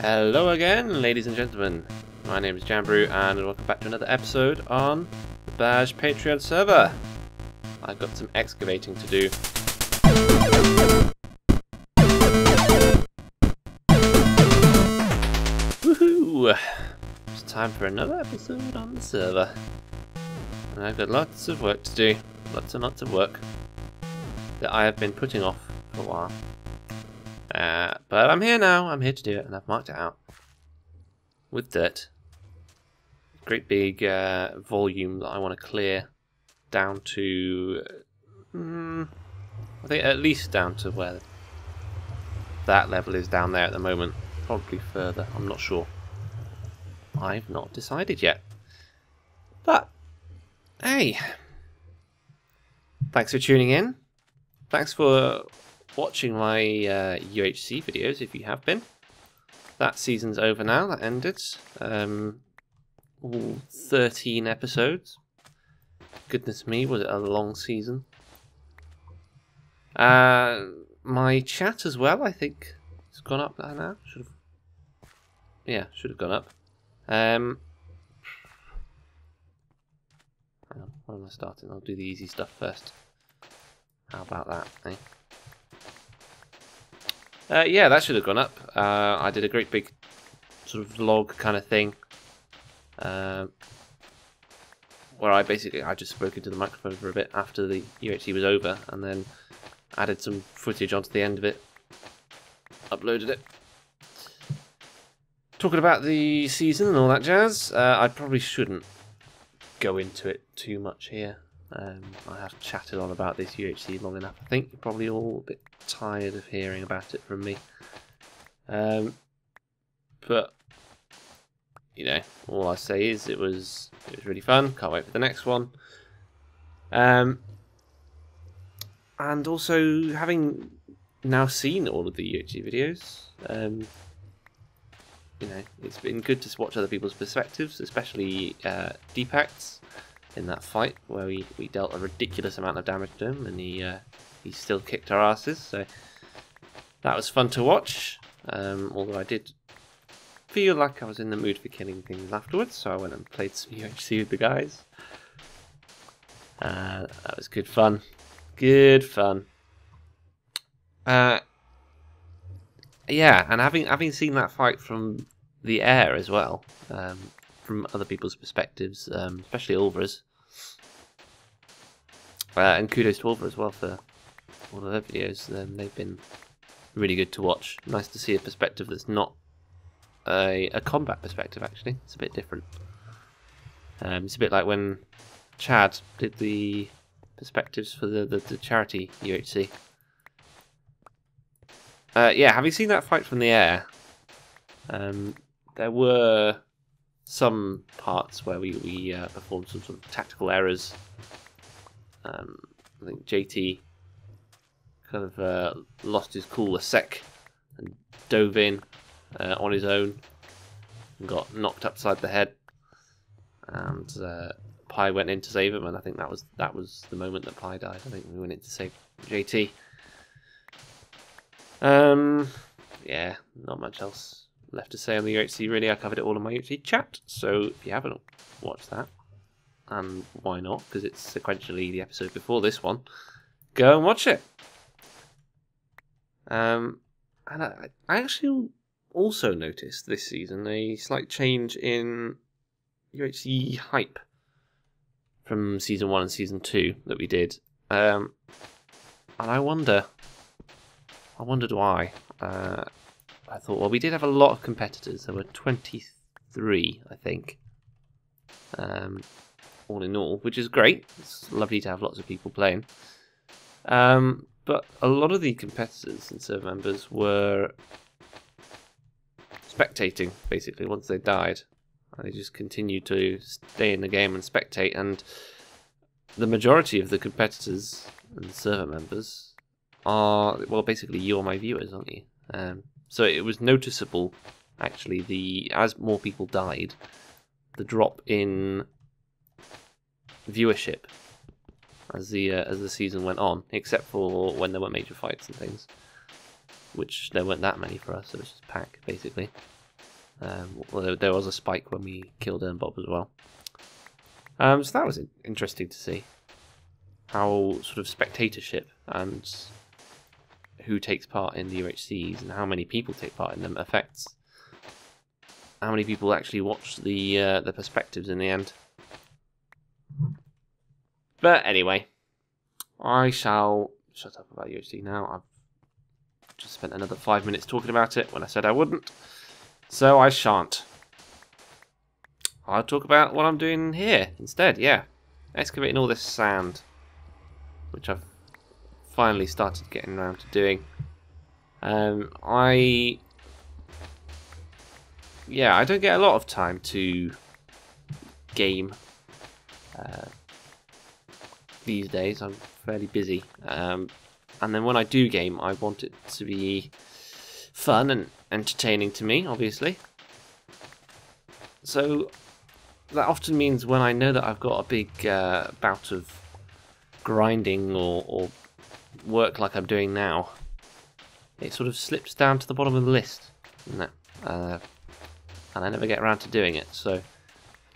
Hello again, ladies and gentlemen. My name is Jambrew, and welcome back to another episode on the Baj Patreon server. I've got some excavating to do. Woohoo! It's time for another episode on the server. And I've got lots of work to do. Lots and lots of work that I have been putting off for a while. But I'm here now, I'm here to do it, and I've marked it out with dirt. Great big volume that I want to clear down to, I think at least down to where that level is down there at the moment. Probably further, I'm not sure. I've not decided yet. But, hey, thanks for tuning in. Thanks for watching my UHC videos, if you have been. That season's over now, that ended. 13 episodes. Goodness me, was it a long season. My chat as well, I think, has gone up now. Should have gone up. Hang on, where am I starting? I'll do the easy stuff first. How about that, eh? Yeah, that should have gone up. I did a great big sort of vlog kind of thing where I just spoke into the microphone for a bit after the UHC was over, and then added some footage onto the end of it, uploaded it, talking about the season and all that jazz. I probably shouldn't go into it too much here. I have chatted on about this UHC long enough. I think you're probably all a bit tired of hearing about it from me. But, you know, all I say is it was really fun. Can't wait for the next one. And also, having now seen all of the UHC videos, you know, it's been good to watch other people's perspectives, especially Deepak's. In that fight where we dealt a ridiculous amount of damage to him, and he still kicked our asses, so that was fun to watch. Although I did feel like I was in the mood for killing things afterwards, so I went and played some UHC with the guys. That was good fun. Good fun. Yeah, and having seen that fight from the air as well, from other people's perspectives, especially Alvra's. And kudos to Alvra as well for all of her videos. They've been really good to watch. Nice to see a perspective that's not a combat perspective, actually. It's a bit different. It's a bit like when Chad did the perspectives for the charity UHC. Yeah, having seen that fight from the air, there were some parts where we performed some sort of tactical errors. I think JT kind of lost his cool a sec and dove in on his own and got knocked upside the head, and Pi went in to save him, and I think that was the moment that Pi died. I think we went in to save JT. Yeah, not much else left to say on the UHC, really. I covered it all in my UHC chat, so if you haven't watched that, and why not, because it's sequentially the episode before this one, go and watch it. And I actually also noticed this season a slight change in UHC hype from season 1 and season 2 that we did. And I wondered why. I thought, well, we did have a lot of competitors. There were 23, I think, all in all, which is great. It's lovely to have lots of people playing. But a lot of the competitors and server members were spectating, basically, once they died. They just continued to stay in the game and spectate, and the majority of the competitors and server members are, well, basically, you're my viewers, aren't you? So it was noticeable, actually, as more people died, the drop in viewership as the season went on, except for when there were major fights and things, which there weren't that many for us. It was just pack, basically. Well, there was a spike when we killed Ernbob as well. So that was interesting to see how sort of spectatorship and who takes part in the UHCs and how many people take part in them affects how many people actually watch the perspectives in the end. But anyway, I shall shut up about UHC now. I've just spent another 5 minutes talking about it when I said I wouldn't, so I shan't. I'll talk about what I'm doing here instead, yeah. Excavating all this sand, which I've finally started getting around to doing. I don't get a lot of time to game these days. I'm fairly busy, and then when I do game, I want it to be fun and entertaining to me, obviously. So that often means when I know that I've got a big bout of grinding or work like I'm doing now, it sort of slips down to the bottom of the list, and I never get around to doing it. So I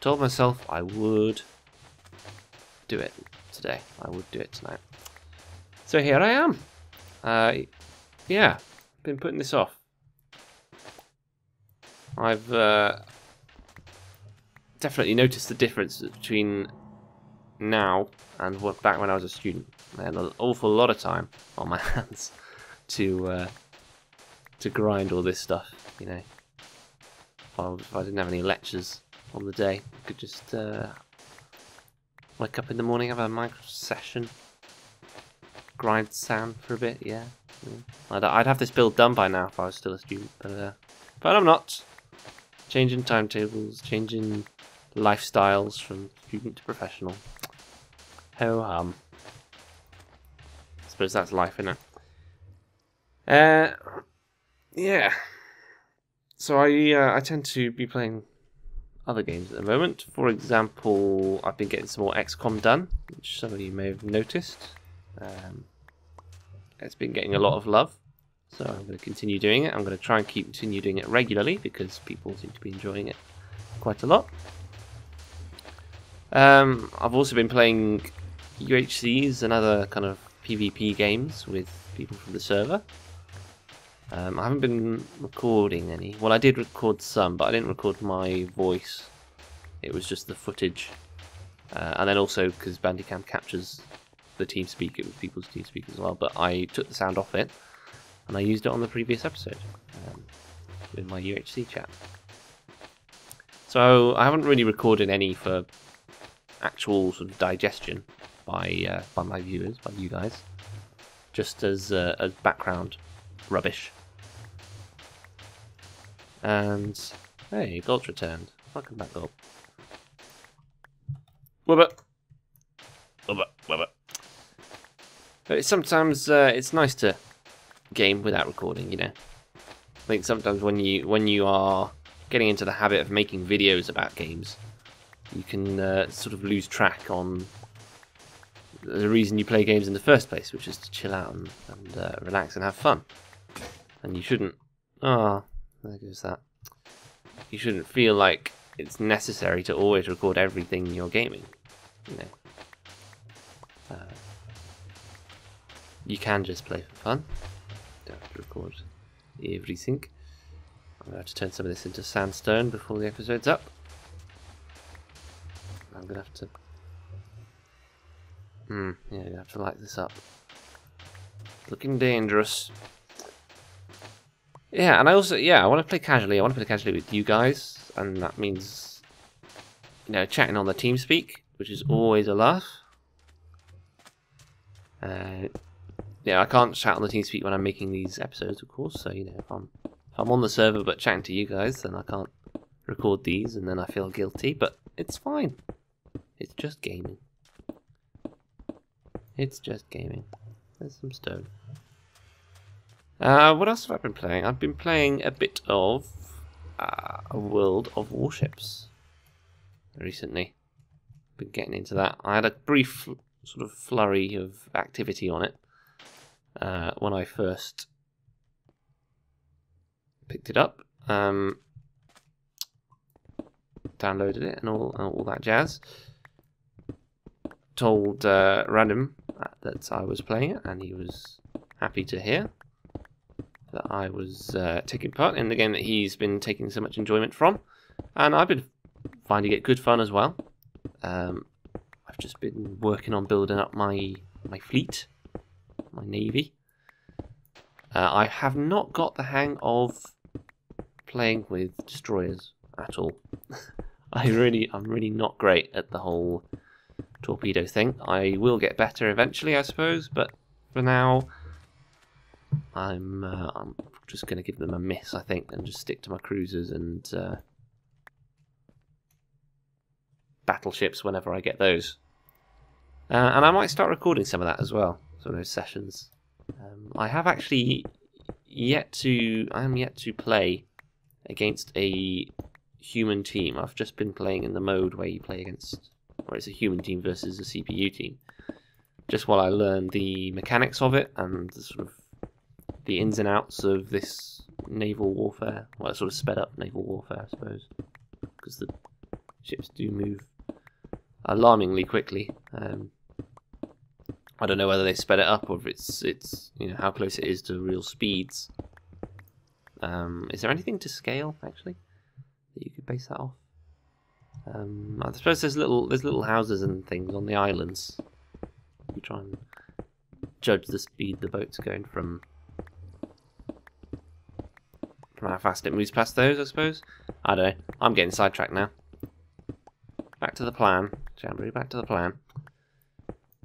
told myself I would do it today. I would do it tonight. So here I am. Been putting this off. I've definitely noticed the difference between now and back when I was a student. I had an awful lot of time on my hands to grind all this stuff. You know, if I didn't have any lectures on the day, I could just wake up in the morning, have a micro session, grind sand for a bit. Yeah, I'd have this build done by now if I was still a student, but I'm not. Changing timetables, changing lifestyles from student to professional. Ho hum. I suppose that's life, isn't it? Yeah. So I tend to be playing other games at the moment. For example, I've been getting some more XCOM done, which some of you may have noticed. It's been getting a lot of love, so I'm going to continue doing it. I'm going to try and continue doing it regularly because people seem to be enjoying it quite a lot. I've also been playing UHCs and other kind of PvP games with people from the server. I haven't been recording any. Well, I did record some, but I didn't record my voice. It was just the footage. And then also, because Bandicam captures the TeamSpeak, it was people's TeamSpeak as well, but I took the sound off it, and I used it on the previous episode with my UHC chat. So I haven't really recorded any for actual sort of digestion by my viewers, by you guys, just as background rubbish. And hey, Gold's returned. Welcome back, Gold. Wubba. But sometimes it's nice to game without recording, you know. I think sometimes when you are getting into the habit of making videos about games, you can sort of lose track on the reason you play games in the first place, which is to chill out and relax and have fun. And you shouldn't. Ah, there goes that. You shouldn't feel like it's necessary to always record everything you're gaming. You know, you can just play for fun. Don't have to record everything. I'm gonna have to turn some of this into sandstone before the episode's up. I'm gonna have to. Yeah, you have to light this up. Looking dangerous. Yeah, and I also, I want to play casually. I want to play casually with you guys, and that means, you know, chatting on the TeamSpeak, which is always a laugh. Yeah, I can't chat on the TeamSpeak when I'm making these episodes, of course. So, you know, if I'm on the server but chatting to you guys, then I can't record these, and then I feel guilty. But it's fine. It's just gaming. It's just gaming. There's some stone. What else have I been playing? I've been playing a bit of World of Warships recently. Been getting into that. I had a brief sort of flurry of activity on it when I first picked it up. downloaded it and all that jazz. Told Random that I was playing it, and he was happy to hear that I was taking part in the game that he's been taking so much enjoyment from, and I've been finding it good fun as well. I've just been working on building up my fleet, my navy. I have not got the hang of playing with destroyers at all. I'm really not great at the whole torpedo thing. I will get better eventually, I suppose, but for now, I'm just going to give them a miss, I think, and just stick to my cruisers and battleships whenever I get those. And I might start recording some of that as well, some of those sessions. I have actually I am yet to play against a human team. I've just been playing in the mode where you play against, where it's a human team versus a CPU team, just while I learn the mechanics of it and the sort of the ins and outs of this naval warfare. Well, it's sort of sped up naval warfare, I suppose, because the ships do move alarmingly quickly. I don't know whether they sped it up or if it's you know, how close it is to real speeds. Is there anything to scale actually that you could base that off? I suppose there's little houses and things on the islands. You try and judge the speed the boat's going from how fast it moves past those, I suppose. I don't know. I'm getting sidetracked now. Back to the plan, Jambrew. Back to the plan.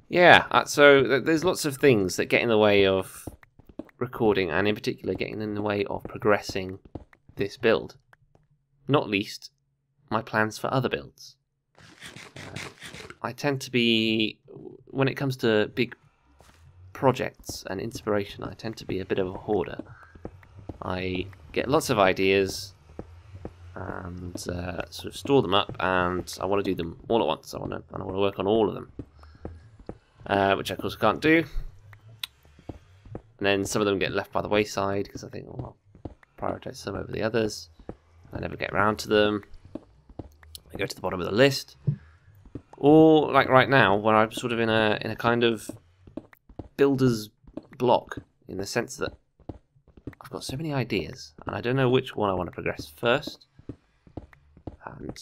Yeah, so there's lots of things that get in the way of recording, and in particular getting in the way of progressing this build. Not least, my plans for other builds. I tend to be, when it comes to big projects and inspiration, I tend to be a bit of a hoarder. I get lots of ideas and sort of store them up, and I want to do them all at once. I want to work on all of them. Which I of course can't do, and then some of them get left by the wayside because I think, well, I'll prioritise some over the others. I never get around to them. I go to the bottom of the list, or like right now, where I'm sort of in a kind of builder's block, in the sense that I've got so many ideas and I don't know which one I want to progress first, and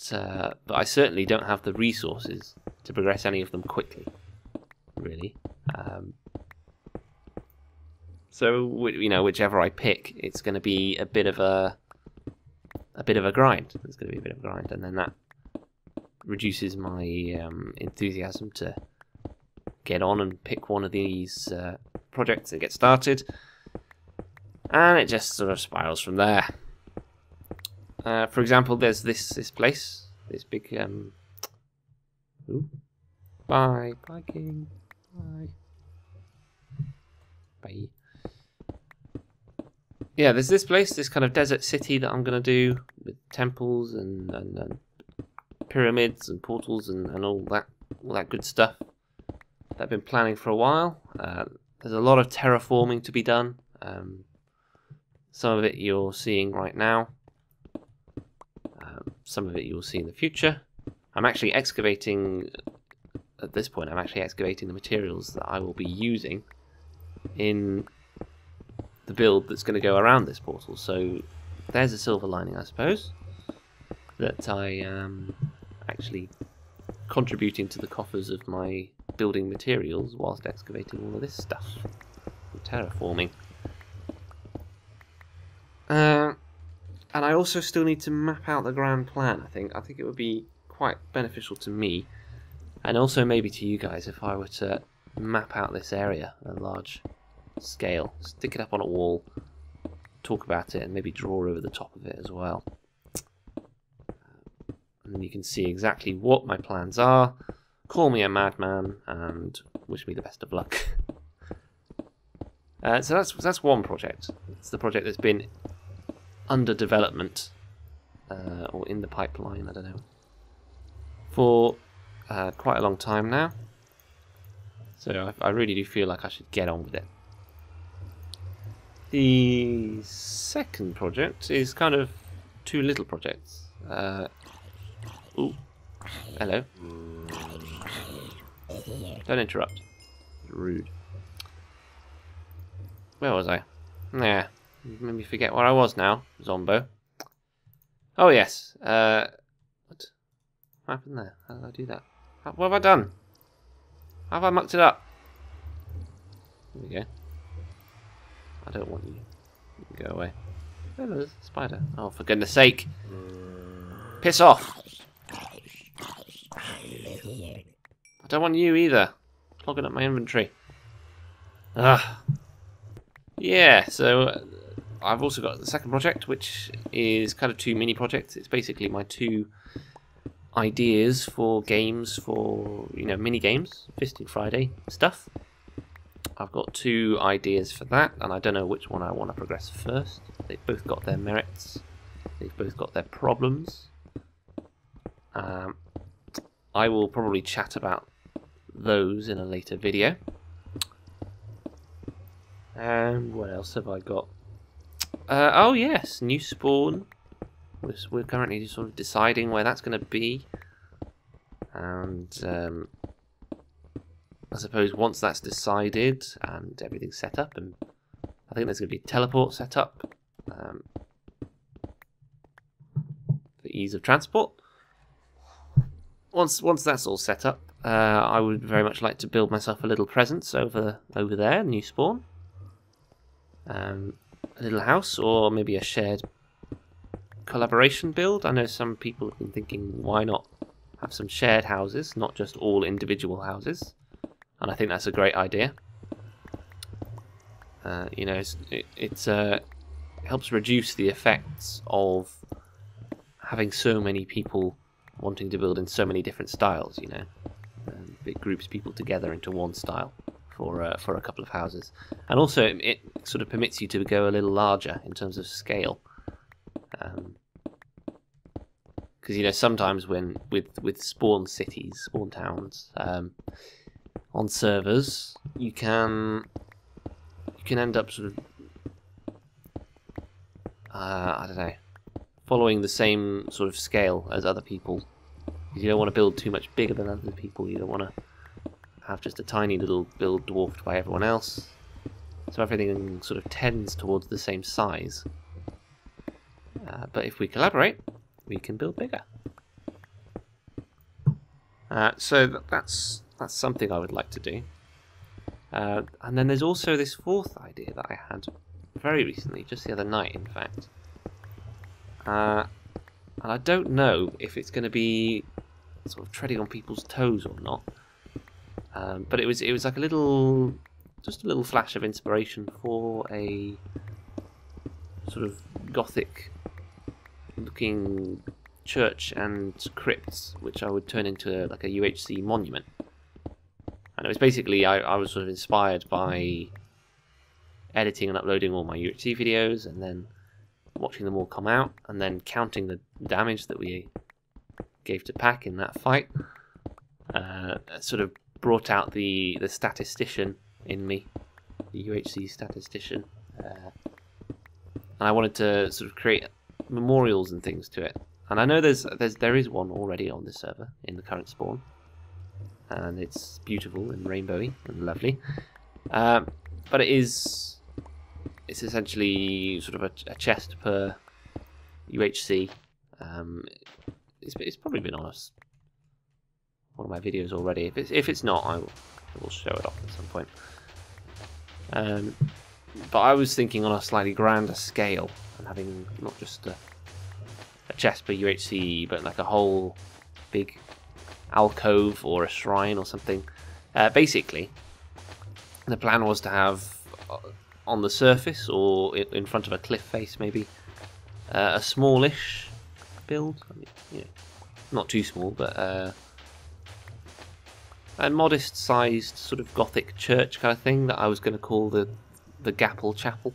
but I certainly don't have the resources to progress any of them quickly. Really, so you know, whichever I pick, it's going to be a bit of a grind. It's going to be a bit of a grind, and then that reduces my enthusiasm to get on and pick one of these projects and get started, and it just sort of spirals from there. For example, there's this place, this big Bye King. Bye. Yeah, there's this place, this kind of desert city that I'm going to do with temples and pyramids and portals and all that good stuff that I've been planning for a while. There's a lot of terraforming to be done. Some of it you're seeing right now. Some of it you'll see in the future. I'm actually excavating. At this point, I'm actually excavating the materials that I will be using in the build that's going to go around this portal. So there's a silver lining, I suppose, that I am actually contributing to the coffers of my building materials whilst excavating all of this stuff, terraforming. And I also still need to map out the grand plan, I think. I think it would be quite beneficial to me, and also maybe to you guys, if I were to map out this area at a large scale, stick it up on a wall, talk about it, and maybe draw over the top of it as well. And then you can see exactly what my plans are. Call me a madman and wish me the best of luck. So that's one project. It's the project that's been under development or in the pipeline, I don't know, for quite a long time now, so I really do feel like I should get on with it. The second project is kind of two little projects. Ooh. Hello. Don't interrupt. Rude. Where was I? Yeah. You made me forget where I was now, Zombo. Oh, yes. What happened there? How did I do that? What have I done? How have I mucked it up? There we go. I don't want you. You can go away. Oh, there's a spider. Oh, for goodness sake. Piss off. I don't want you either. Clogging up my inventory. Ugh. Yeah, so I've also got the second project, which is kind of two mini projects. It's basically my two ideas for games, for, you know, mini games, Fisting Friday stuff. I've got two ideas for that, and I don't know which one I want to progress first. They've both got their merits. They've both got their problems. I will probably chat about those in a later video. And what else have I got? Oh yes, new spawn. We're currently just sort of deciding where that's going to be. And I suppose once that's decided and everything's set up, and I think there's going to be a teleport set up for ease of transport. Once that's all set up, I would very much like to build myself a little presence over there, new spawn, a little house, or maybe a shared collaboration build. I know some people have been thinking, why not have some shared houses, not just all individual houses, and I think that's a great idea. You know, it helps reduce the effects of having so many people wanting to build in so many different styles, you know. It groups people together into one style for a couple of houses, and also it sort of permits you to go a little larger in terms of scale, because you know, sometimes when with spawn cities, spawn towns, on servers you can end up sort of I don't know, following the same sort of scale as other people. You don't want to build too much bigger than other people. You don't want to have just a tiny little build dwarfed by everyone else. So everything sort of tends towards the same size. But if we collaborate, we can build bigger. So that's something I would like to do. And then there's also this fourth idea that I had very recently, just the other night, in fact. And I don't know if it's going to be sort of treading on people's toes or not. But it was like a little flash of inspiration for a sort of Gothic-looking church and crypts, which I would turn into like a UHC monument. And it was basically I was sort of inspired by editing and uploading all my UHC videos, and then watching them all come out, and then counting the damage that we gave to Pac in that fight. Sort of brought out the statistician in me, the UHC statistician, and I wanted to sort of create memorials and things to it. And I know there is one already on the server in the current spawn, and it's beautiful and rainbowy and lovely. But it's essentially sort of a chest per UHC. It's probably been on one of my videos already. If it's not, I will show it off at some point. But I was thinking on a slightly grander scale, and having not just a chest per UHC, but like a whole big alcove or a shrine or something. Basically, the plan was to have on the surface, or in front of a cliff face maybe, a smallish build, I mean, you know, not too small, but a modest sized sort of Gothic church kind of thing that I was going to call the Gapple Chapel,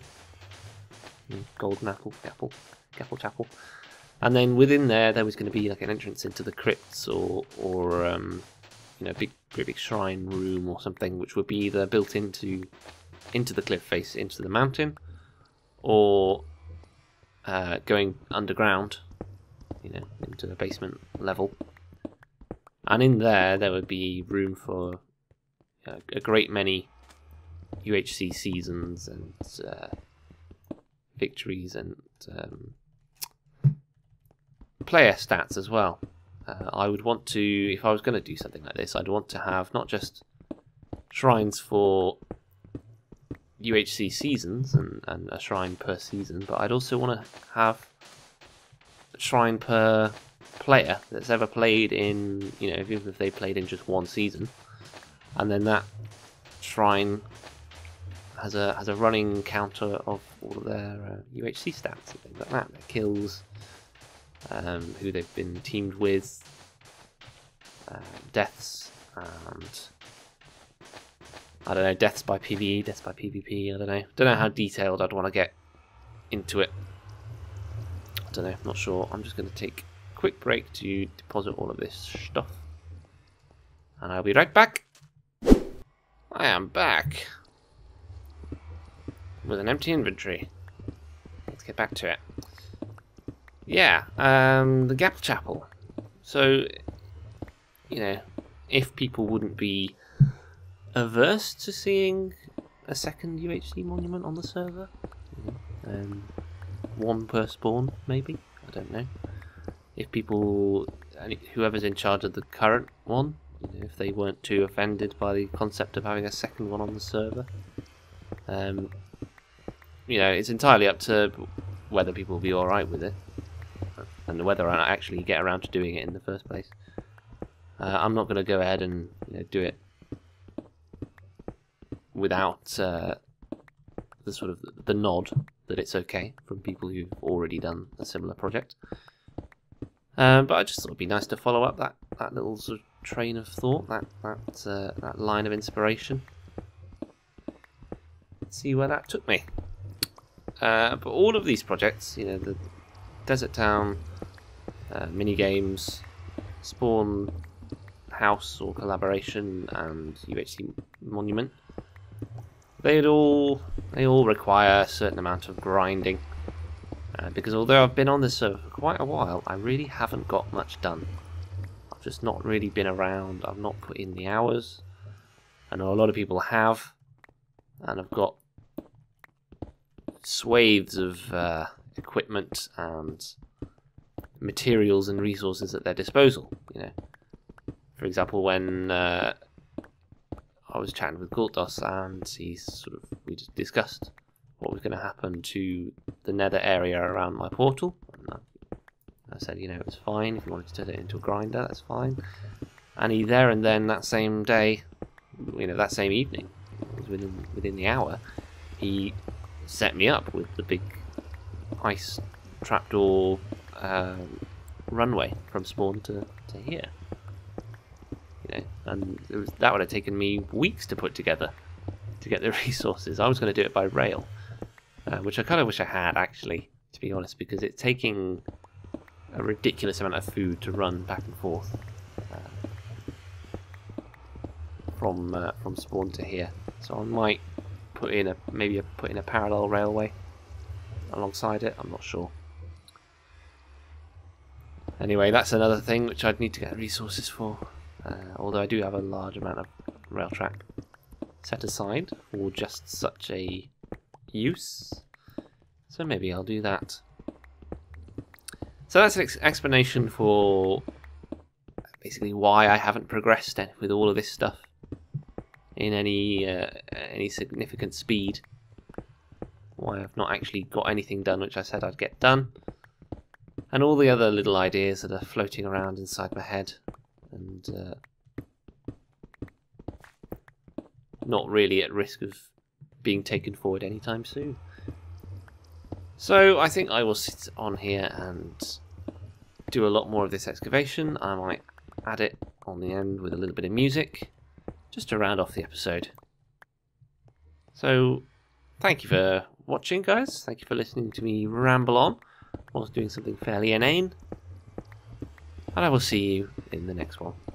Golden Apple, Gapple Chapel. And then within there was going to be like an entrance into the crypts, or you know, big shrine room or something, which would be either built into the cliff face, into the mountain, or going underground, you know, into the basement level, And in there, there would be room for a great many UHC seasons and victories and player stats as well. I would want to, if I was going to do something like this, I'd want to have not just shrines for UHC seasons and a shrine per season, but I'd also want to have a shrine per player that's ever played in, you know, even if they played in just one season, and then that shrine has a running counter of all of their UHC stats and things like that, their kills, who they've been teamed with, deaths, and I don't know, deaths by PvE, deaths by PvP, I don't know. Don't know how detailed I'd want to get into it. I don't know, I'm not sure. I'm just going to take a quick break to deposit all of this stuff. And I'll be right back. I am back. With an empty inventory. Let's get back to it. Yeah, the Gapple Chapel. So, you know, if people wouldn't be averse to seeing a second UHC monument on the server, one per spawn maybe, I don't know. If people, whoever's in charge of the current one, you know, if they weren't too offended by the concept of having a second one on the server, you know, it's entirely up to whether people will be alright with it, and whether I actually get around to doing it in the first place. I'm not going to go ahead and, you know, do it without the sort of the nod that it's okay from people who've already done a similar project. But I just thought it'd be nice to follow up that little sort of train of thought, that line of inspiration. See where that took me. But all of these projects, you know, the Desert Town, mini games, spawn house or collaboration, and UHC monument. They all require a certain amount of grinding, because although I've been on this server for quite a while, I really haven't got much done. I've just not really been around. I've not put in the hours. I know a lot of people have, and I've got swathes of equipment and materials and resources at their disposal. You know, for example, when I was chatting with Gortos, and we just discussed what was going to happen to the nether area around my portal. And I said, you know, it's fine. If you wanted to turn it into a grinder, that's fine. And he there and then, that same day, you know, that same evening, within the hour, he set me up with the big ice trapdoor runway from spawn to here. You know, and that would have taken me weeks to put together to get the resources. I was going to do it by rail, which I kind of wish I had, actually, to be honest, because it's taking a ridiculous amount of food to run back and forth from spawn to here. So I might put in a parallel railway alongside it. I'm not sure. Anyway, that's another thing which I'd need to get resources for. Although I do have a large amount of rail track set aside for just such a use, so maybe I'll do that. So that's an explanation for basically why I haven't progressed with all of this stuff in any significant speed. Why I've not actually got anything done which I said I'd get done, and all the other little ideas that are floating around inside my head. And not really at risk of being taken forward anytime soon. So I think I will sit on here and do a lot more of this excavation. I might add it on the end with a little bit of music, just to round off the episode. So thank you for watching, guys. Thank you for listening to me ramble on whilst doing something fairly inane. And I will see you in the next one.